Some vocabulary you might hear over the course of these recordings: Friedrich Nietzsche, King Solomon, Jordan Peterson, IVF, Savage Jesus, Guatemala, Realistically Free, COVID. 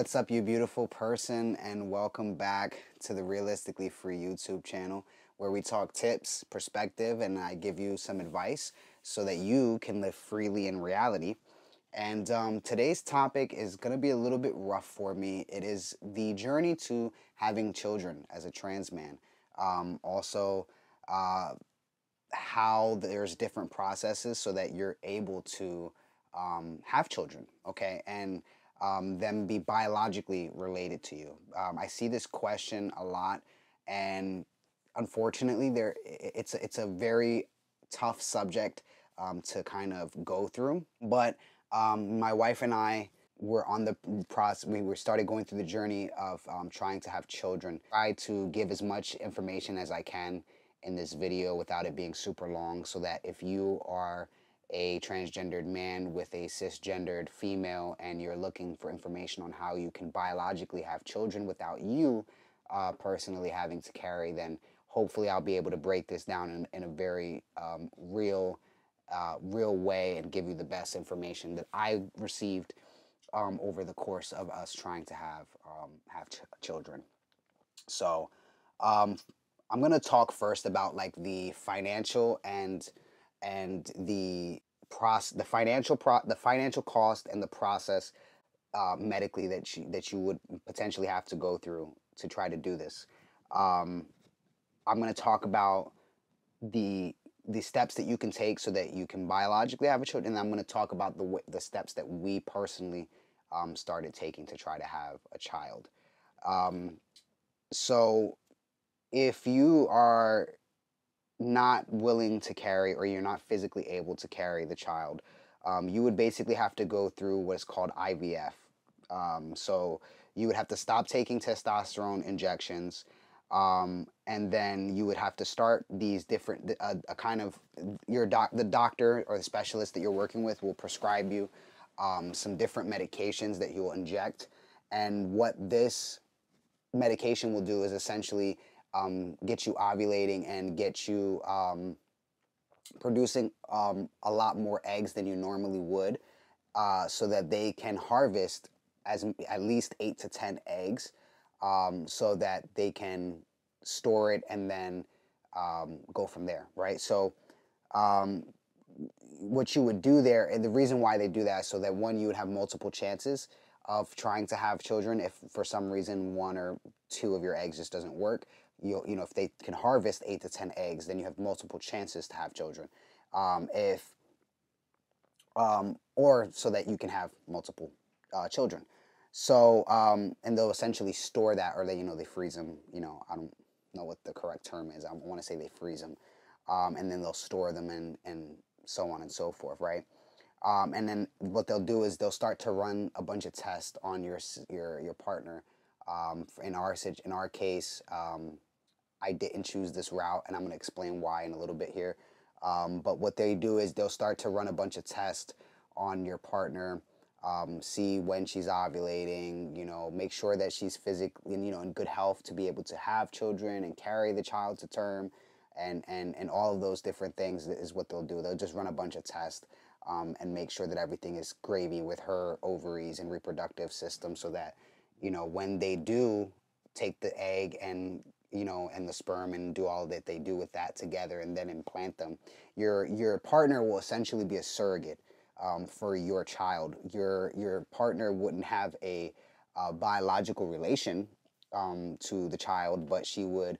What's up, you beautiful person, and welcome back to the Realistically Free YouTube channel, where we talk tips, perspective, and I give you some advice so that you can live freely in reality. And today's topic is going to be a little bit rough for me. It is the journey to having children as a trans man. How there's different processes so that you're able to have children, okay, and them be biologically related to you. I see this question a lot, and unfortunately, it's a very tough subject to kind of go through. But my wife and I were on the process. We started going through the journey of trying to have children. Try to give as much information as I can in this video without it being super long, so that if you are a transgendered man with a cisgendered female and you're looking for information on how you can biologically have children without you personally having to carry, then hopefully I'll be able to break this down in a very real way and give you the best information that I received over the course of us trying to have children. So I'm gonna talk first about like the financial and the financial cost and the process medically that you would potentially have to go through to try to do this. I'm going to talk about the steps that you can take so that you can biologically have a child, and I'm going to talk about the steps that we personally started taking to try to have a child. So if you are not willing to carry, or you're not physically able to carry the child, you would basically have to go through what's called IVF. So you would have to stop taking testosterone injections, and then you would have to start these different, the doctor or the specialist that you're working with will prescribe you some different medications that he will inject. And what this medication will do is essentially get you ovulating and get you producing a lot more eggs than you normally would, so that they can harvest at least 8 to 10 eggs, so that they can store it and then go from there, right? So what you would do there, and the reason why they do that, so that one, you would have multiple chances of trying to have children. If for some reason one or two of your eggs just doesn't work, you know, if they can harvest 8 to 10 eggs, then you have multiple chances to have children, or so that you can have multiple children. So and they'll essentially store that, or they freeze them. I don't know what the correct term is. I want to say they freeze them, and then they'll store them and so on and so forth, right? And then what they'll do is they'll start to run a bunch of tests on your partner. In our case, I didn't choose this route, and I'm going to explain why in a little bit here. But what they do is they'll start to run a bunch of tests on your partner, see when she's ovulating, make sure that she's physically, in good health to be able to have children and carry the child to term, and all of those different things is what they'll do. They'll just run a bunch of tests and make sure that everything is gravy with her ovaries and reproductive system, so that when they do take the egg and, and the sperm and do all that they do with that together and then implant them, your partner will essentially be a surrogate for your child. Your partner wouldn't have a biological relation to the child, but she would,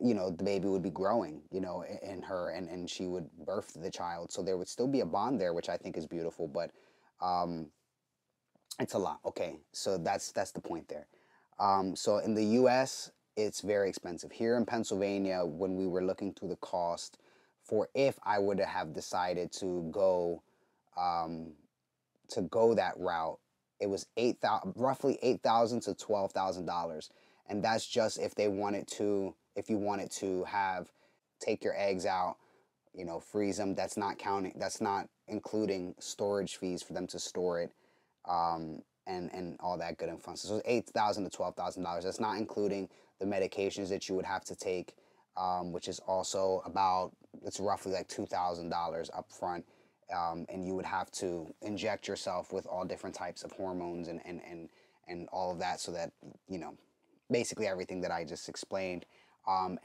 the baby would be growing, in her, and she would birth the child. So there would still be a bond there, which I think is beautiful, but it's a lot. Okay, so that's the point there. So in the U.S., it's very expensive. Here in Pennsylvania, when we were looking through the cost for if I would have decided to go that route, it was roughly $8,000 to $12,000, and that's just if they wanted to. If you wanted to take your eggs out, freeze them. That's not counting. That's not including storage fees for them to store it. And all that good and fun. So it's $8,000 to $12,000. That's not including the medications that you would have to take, which is also it's roughly like $2,000 up front, and you would have to inject yourself with all different types of hormones and, and, and, and all of that, so that, you know, basically everything that I just explained.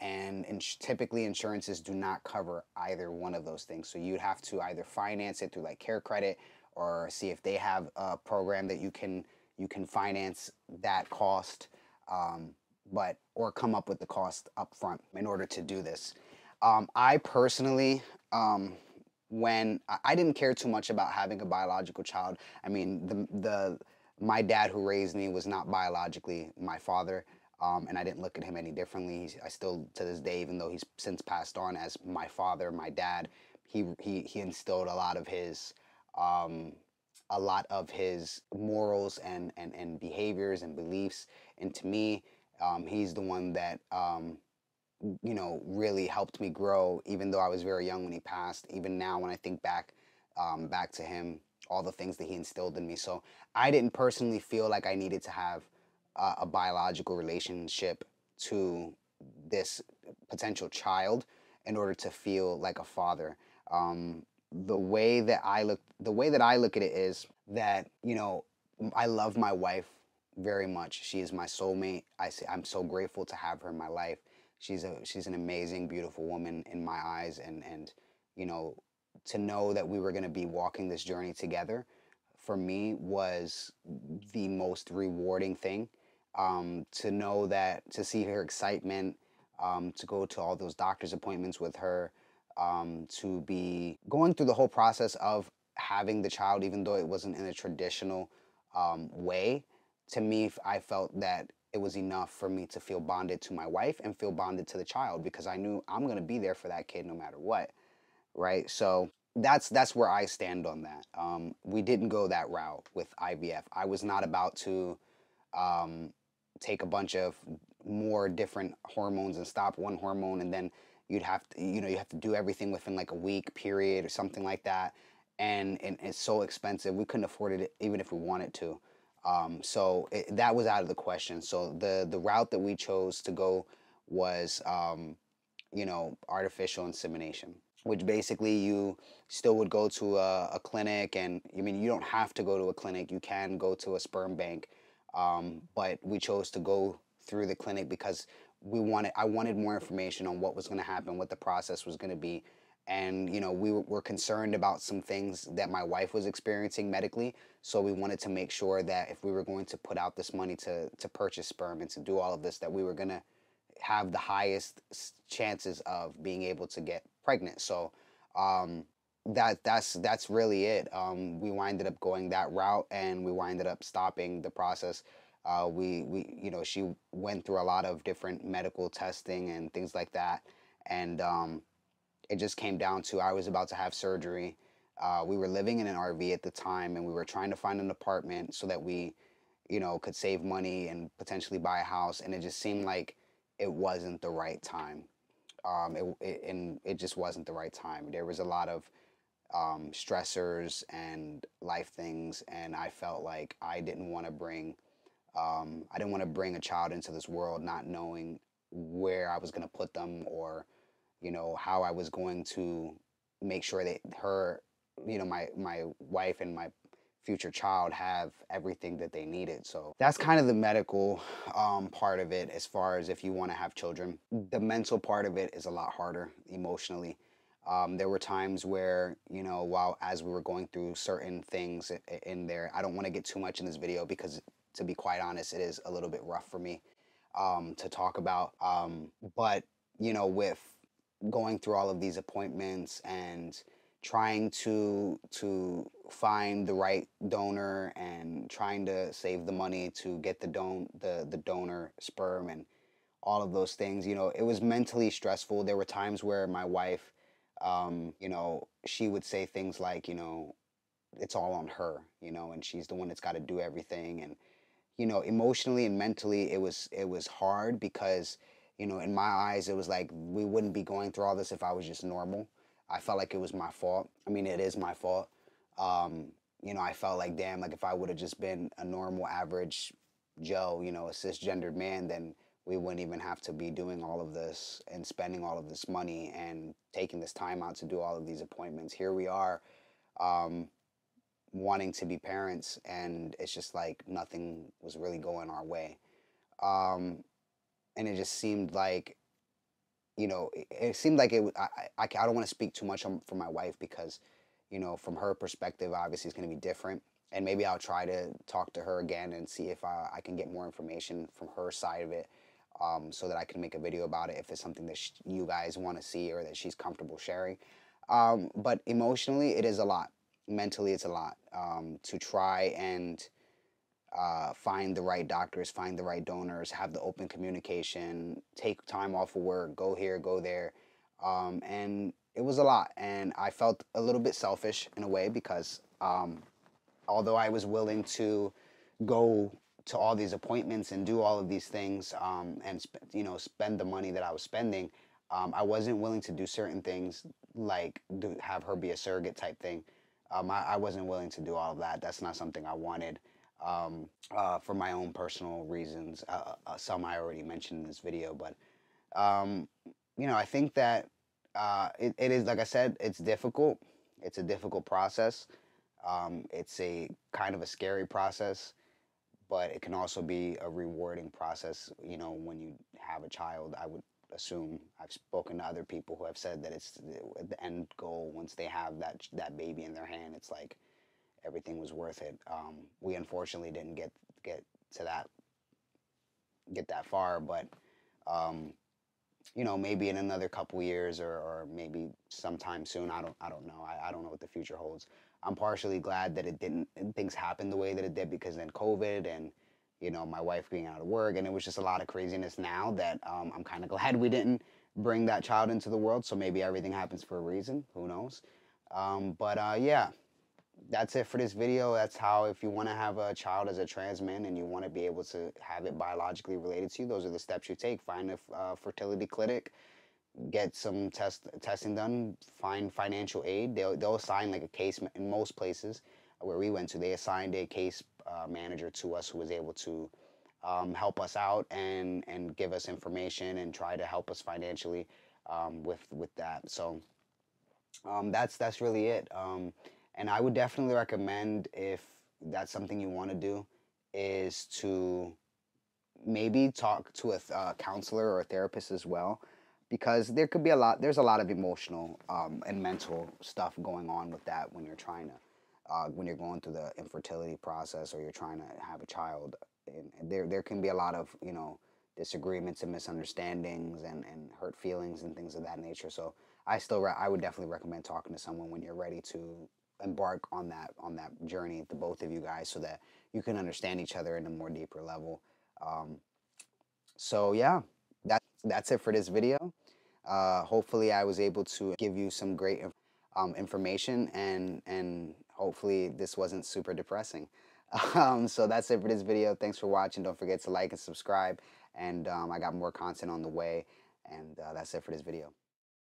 And typically insurances do not cover either one of those things. So you'd have to either finance it through like Care Credit, or see if they have a program that you can finance that cost, or come up with the cost up front in order to do this. I personally, when I didn't care too much about having a biological child. I mean, my dad who raised me was not biologically my father, and I didn't look at him any differently. I still, to this day, even though he's since passed on, as my father, my dad, he instilled a lot of his morals and behaviors and beliefs into me. He's the one that, you know, really helped me grow, even though I was very young when he passed. Even now when I think back to him, all the things that he instilled in me. So I didn't personally feel like I needed to have a biological relationship to this potential child in order to feel like a father. The way that I look at it is that, you know, I love my wife very much. She is my soulmate. I'm so grateful to have her in my life. She's an amazing, beautiful woman in my eyes, and you know, to know that we were going to be walking this journey together, for me, was the most rewarding thing. To know that, to see her excitement, to go to all those doctor's appointments with her, to be going through the whole process of having the child, even though it wasn't in a traditional way, to me, I felt that it was enough for me to feel bonded to my wife and feel bonded to the child, because I knew I'm going to be there for that kid no matter what, right? So that's where I stand on that. We didn't go that route with IVF. I was not about to take a bunch of more different hormones and stop one hormone, and then you have to do everything within like a week period or something like that, and it's so expensive. We couldn't afford it even if we wanted to. So that was out of the question. So the route that we chose to go was, you know, artificial insemination, which basically you still would go to a clinic, and I mean, you don't have to go to a clinic. You can go to a sperm bank, but we chose to go through the clinic because I wanted more information on what was going to happen, what the process was going to be. And, you know, we were concerned about some things that my wife was experiencing medically. So we wanted to make sure that if we were going to put out this money to purchase sperm and to do all of this, that we were going to have the highest chances of being able to get pregnant. So that's really it. We winded up going that route, and we winded up stopping the process. You know, she went through a lot of different medical testing and things like that. And it just came down to, I was about to have surgery. We were living in an RV at the time, and we were trying to find an apartment so that we, you know, could save money and potentially buy a house. And it just seemed like it wasn't the right time. It just wasn't the right time. There was a lot of stressors and life things. And I felt like I didn't want to bring a child into this world not knowing where I was going to put them, or, you know, how I was going to make sure that her, you know, my wife and my future child have everything that they needed. So that's kind of the medical part of it, as far as if you want to have children. The mental part of it is a lot harder emotionally. There were times where, you know, as we were going through certain things in there, I don't want to get too much in this video because, to be quite honest, it is a little bit rough for me to talk about. But, you know, with going through all of these appointments and trying to find the right donor and trying to save the money to get the donor sperm and all of those things, you know, it was mentally stressful. There were times where my wife, you know, she would say things like, you know, it's all on her, you know, and she's the one that's got to do everything. And, you know, emotionally and mentally, it was hard because, you know, in my eyes, it was like, we wouldn't be going through all this if I was just normal. I felt like it was my fault. I mean, it is my fault. You know, I felt like, damn, like if I would have just been a normal, average Joe, you know, a cisgendered man, then we wouldn't even have to be doing all of this and spending all of this money and taking this time out to do all of these appointments. Here we are, wanting to be parents, and it's just like nothing was really going our way. And it just seemed like, you know, it seemed like I don't want to speak too much for my wife because, you know, from her perspective, obviously it's going to be different. And maybe I'll try to talk to her again and see if I can get more information from her side of it, so that I can make a video about it if it's something that you guys want to see or that she's comfortable sharing. But emotionally, it is a lot. Mentally, it's a lot to try and find the right doctors, find the right donors, have the open communication, take time off of work, go here, go there. And it was a lot. And I felt a little bit selfish in a way because... although I was willing to go to all these appointments and do all of these things and you know, spend the money that I was spending, I wasn't willing to do certain things like have her be a surrogate type thing. I wasn't willing to do all of that. That's not something I wanted for my own personal reasons. Some I already mentioned in this video, but you know, I think that it is, like I said, it's difficult. It's a difficult process. It's a kind of a scary process, but it can also be a rewarding process, you know, when you have a child, I would assume. I've spoken to other people who have said that it's the end goal. Once they have that baby in their hand, it's like everything was worth it. We unfortunately didn't get that far, but you know, maybe in another couple years or maybe sometime soon. I don't know. I don't know what the future holds. I'm partially glad that it didn't, things happened the way that it did, because then COVID and, you know, my wife being out of work, and it was just a lot of craziness now that I'm kind of glad we didn't bring that child into the world. So maybe everything happens for a reason, who knows? Yeah, that's it for this video. That's how, if you want to have a child as a trans man and you want to be able to have it biologically related to you, those are the steps you take. Find a fertility clinic. Get some testing done, find financial aid. They'll assign like a case, in most places where we went to, they assigned a case manager to us who was able to help us out and give us information and try to help us financially with that. So that's really it. And I would definitely recommend, if that's something you want to do, is to maybe talk to a counselor or a therapist as well. Because there could be there's a lot of emotional and mental stuff going on with that when you're trying to, when you're going through the infertility process or you're trying to have a child. And there can be a lot of, you know, disagreements and misunderstandings and hurt feelings and things of that nature. So I would definitely recommend talking to someone when you're ready to embark on that journey, the both of you guys, so that you can understand each other at a more deeper level. So yeah. That's it for this video. Hopefully I was able to give you some great information, and hopefully this wasn't super depressing. So that's it for this video. Thanks for watching. Don't forget to like and subscribe, and I got more content on the way, and that's it for this video.